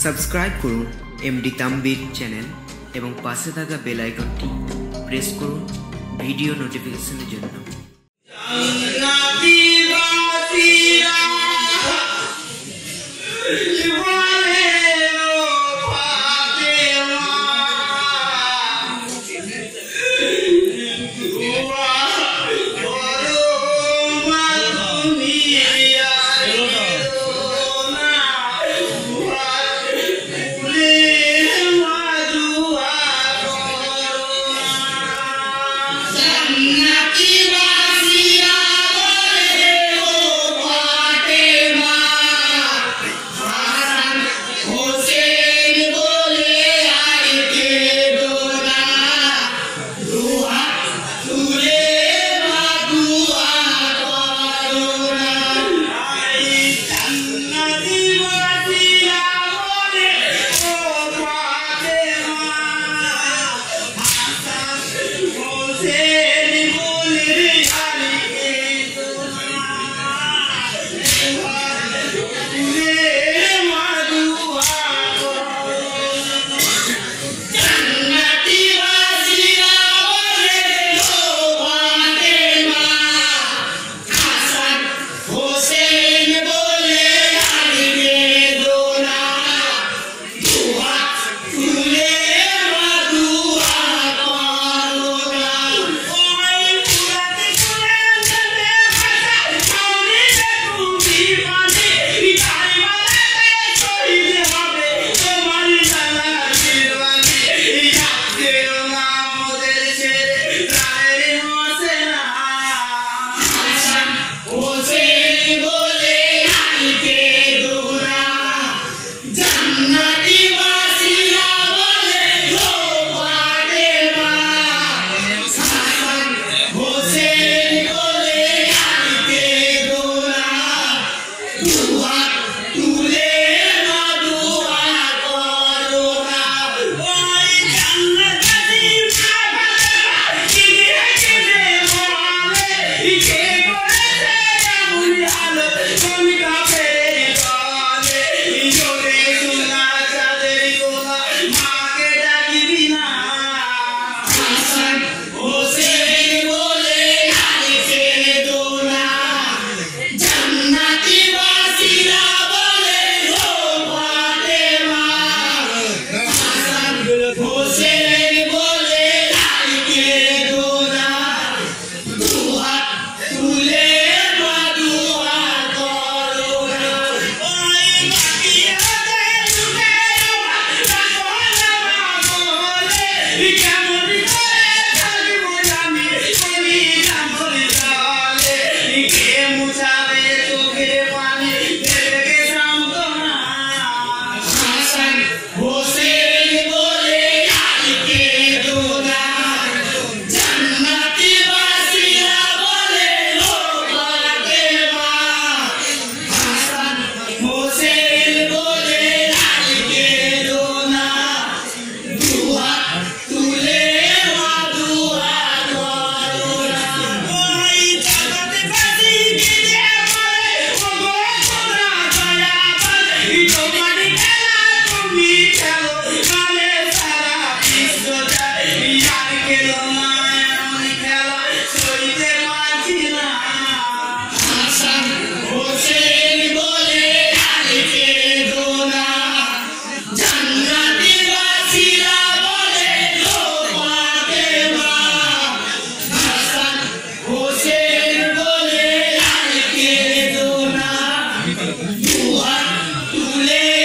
Subscribe করুন MD Tambir channel এবং পাশে থাকা বেল আইকনটি প্রেস করুন ভিডিও নোটিফিকেশনের জন্য। Too late.